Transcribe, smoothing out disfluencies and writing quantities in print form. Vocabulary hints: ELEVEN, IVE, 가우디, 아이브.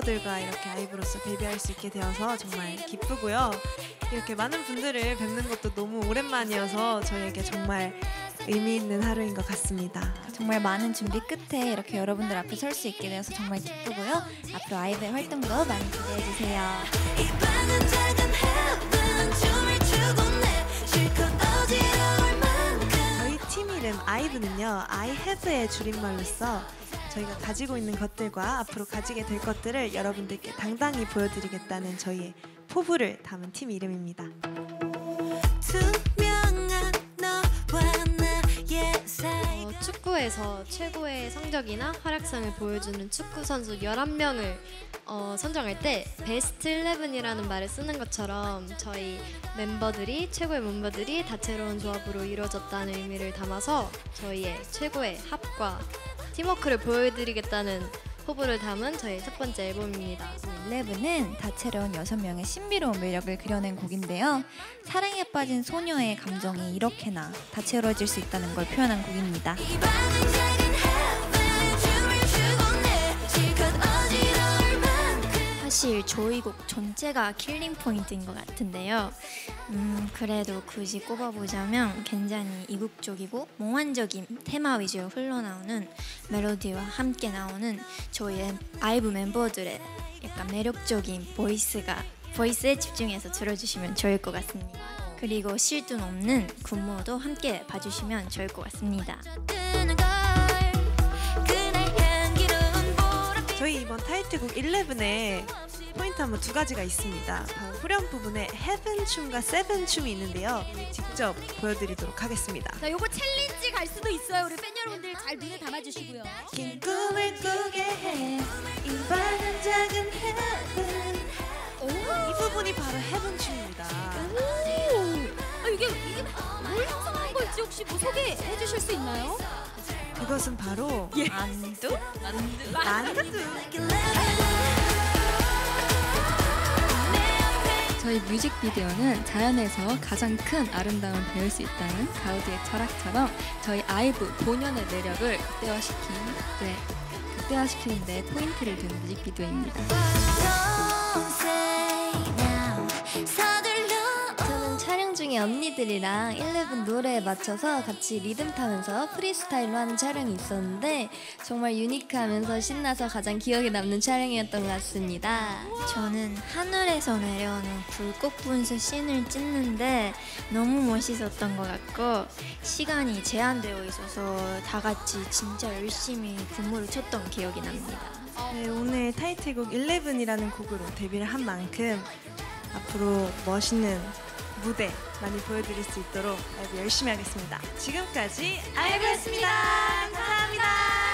멤버들과 이렇게 아이브로서 데뷔할 수 있게 되어서 정말 기쁘고요. 이렇게 많은 분들을 뵙는 것도 너무 오랜만이어서 저희에게 정말 의미 있는 하루인 것 같습니다. 정말 많은 준비 끝에 이렇게 여러분들 앞에 설 수 있게 되어서 정말 기쁘고요. 앞으로 아이브의 활동도 많이 기대해주세요. 이 밤은 작은 헤븐, 춤을 추고 내 실컷 어지러울 만큼. 저희 팀 이름 아이브는요, I have의 줄임말로써 저희가 가지고 있는 것들과 앞으로 가지게 될 것들을 여러분들께 당당히 보여드리겠다는 저희의 포부를 담은 팀 이름입니다. 축구에서 최고의 성적이나 활약상을 보여주는 축구 선수 11명을 선정할 때 베스트 11이라는 말을 쓰는 것처럼 저희 멤버들이 최고의 멤버들이 다채로운 조합으로 이루어졌다는 의미를 담아서 저희의 최고의 합과 팀워크를 보여드리겠다는 포부를 담은 저희 첫 번째 앨범입니다. ELEVEN은 다채로운 6명의 신비로운 매력을 그려낸 곡인데요. 사랑에 빠진 소녀의 감정이 이렇게나 다채로워질 수 있다는 걸 표현한 곡입니다. 사실 저희 곡 전체가 킬링 포인트인 것 같은데요. 그래도 굳이 꼽아보자면 굉장히 이국적이고 몽환적인 테마 위주로 흘러나오는 멜로디와 함께 나오는 저희 아이브 멤버들의 약간 매력적인 보이스에 집중해서 들어주시면 좋을 것 같습니다. 그리고 실눈 없는 군무도 함께 봐주시면 좋을 것 같습니다. 저희 이번 타이틀곡 11의 포인트 한번 2가지가 있습니다. 바로 후렴 부분에 헤븐 춤과 세븐 춤이 있는데요. 직접 보여드리도록 하겠습니다. 자, 요거 챌린지 갈 수도 있어요. 우리 팬 여러분들 잘 눈에 담아주시고요. 긴 꿈을 꾸게 해 이 밝은 작은 헤븐. 이 부분이 바로 헤븐 춤입니다. 이게 뭘 형성한 걸지 혹시 뭐 소개해 주실 수 있나요? 그것은 바로 만두. 저희 뮤직비디오는 자연에서 가장 큰 아름다움을 배울 수 있다는 가우디의 철학처럼 저희 아이브 본연의 매력을 극대화시키는 데 포인트를 둔 뮤직비디오입니다. 언니들이랑 11 노래에 맞춰서 같이 리듬 타면서 프리스타일로 하는 촬영이 있었는데 정말 유니크하면서 신나서 가장 기억에 남는 촬영이었던 것 같습니다. 저는 하늘에서 내려오는 굴곡 분수 씬을 찍는데 너무 멋있었던 것 같고 시간이 제한되어 있어서 다 같이 진짜 열심히 군무를 쳤던 기억이 납니다. 네, 오늘 타이틀곡 11이라는 곡으로 데뷔를 한 만큼 앞으로 멋있는 무대 많이 보여드릴 수 있도록 아이브 열심히 하겠습니다. 지금까지 아이브였습니다. 감사합니다.